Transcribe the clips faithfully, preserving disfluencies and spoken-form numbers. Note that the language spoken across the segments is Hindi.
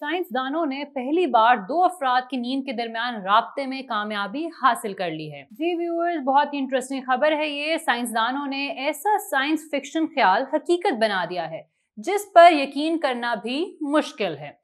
साइंसदानों ने पहली बार दो अफराद की नींद के दरमियान राब्ते में कामयाबी हासिल कर ली है। जी व्यूअर्स, बहुत ही इंटरेस्टिंग खबर है ये। साइंसदानों ने ऐसा साइंस फिक्शन ख्याल हकीकत बना दिया है जिस पर यकीन करना भी मुश्किल है।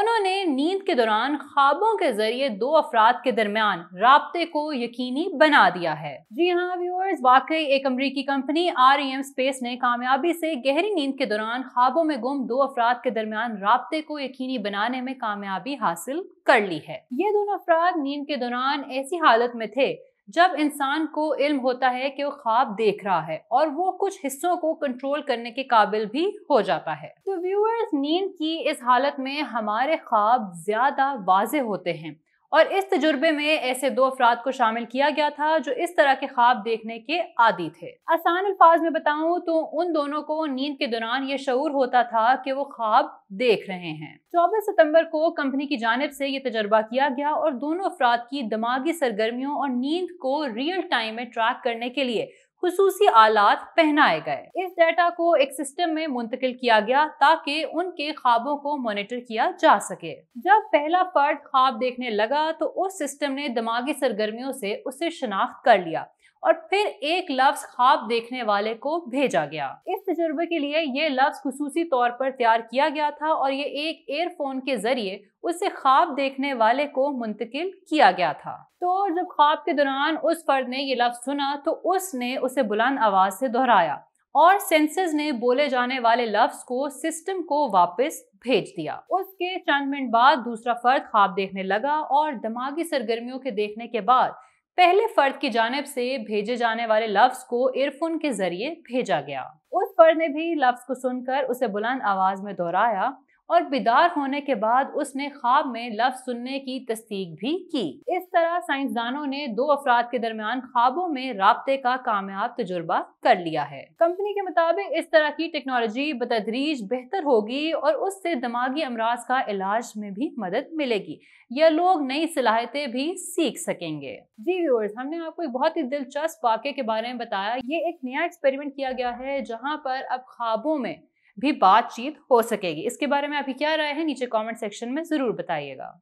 उन्होंने नींद के दौरान ख्वाबों के जरिए दो अफराद के दरमियान राब्ते को यकीनी बना दिया है। जी हाँ व्यूअर्स, वाकई एक अमरीकी company R E M space ने कामयाबी से गहरी नींद के दौरान ख्वाबों में गुम दो अफराद के दरमियान राब्ते को यकीनी बनाने में कामयाबी हासिल कर ली है। ये दोनों अफराद नींद के दौरान ऐसी हालत में थे जब इंसान को इल्म होता है कि वो ख्वाब देख रहा है और वो कुछ हिस्सों को कंट्रोल करने के काबिल भी हो जाता है। तो व्यूअर्स, नींद की इस हालत में हमारे ख्वाब ज्यादा वाजे होते हैं और इस तजुर्बे में ऐसे दो अफराद को शामिल किया गया था जो इस तरह के ख्वाब देखने के आदी थे। आसान अल्फाज में बताऊं तो उन दोनों को नींद के दौरान ये शऊर होता था कि वो ख्वाब देख रहे हैं। चौबीस सितंबर को कंपनी की जानिब से ये तजर्बा किया गया और दोनों अफराद की दिमागी सरगर्मियों और नींद को रियल टाइम में ट्रैक करने के लिए खुसूसी आलात पहनाए गए। इस डाटा को एक सिस्टम में मुंतकिल किया गया ताकि उनके ख्वाबों को मॉनिटर किया जा सके। जब पहला फर्द ख्वाब देखने लगा तो उस सिस्टम ने दिमागी सरगर्मियों से उसे शनाख्त कर लिया और फिर एक लफ्ज ख्वाब देखने वाले को भेजा गया। इस तजुर्बे के लिए ये लफ्ज खुसूसी तौर पर तैयार किया गया था और ये एक एयरफोन के जरिए उसे ख्वाब देखने वाले को मुंतकिल किया गया था। तो जब ख्वाब के दौरान उस फर्द ने ये लफ्ज सुना तो उसने उसे बुलंद आवाज से दोहराया और सेंसेस ने बोले जाने वाले लफ्ज को सिस्टम को वापस भेज दिया। उसके चंद मिनट बाद दूसरा फर्द ख्वाब देखने लगा और दिमागी सरगर्मियों के देखने के बाद पहले फर्द की जानिब से भेजे जाने वाले लफ्ज को एयरफोन के जरिए भेजा गया। उस फर्द ने भी लफ्ज को सुनकर उसे बुलंद आवाज में दोहराया और बेदार होने के बाद उसने ख्वाब में लफ्ज सुनने की तस्दीक भी की। इस तरह साइंसदानों ने दो अफराद के दरमियान ख्वाबों में राब्ते का कामयाब तजुर्बा कर लिया है। कंपनी के मुताबिक इस तरह की टेक्नोलॉजी बतदरीज बेहतर होगी और उससे दिमागी अमराज का इलाज में भी मदद मिलेगी या लोग नई सलाहियतें भी सीख सकेंगे। जी व्यूअर्स, हमने आपको एक बहुत ही दिलचस्प वाकये के बारे में बताया। ये एक नया एक्सपेरिमेंट किया गया है जहाँ पर अब ख्वाबों में भी बातचीत हो सकेगी। इसके बारे में आपकी क्या राय है, नीचे कमेंट सेक्शन में ज़रूर बताइएगा।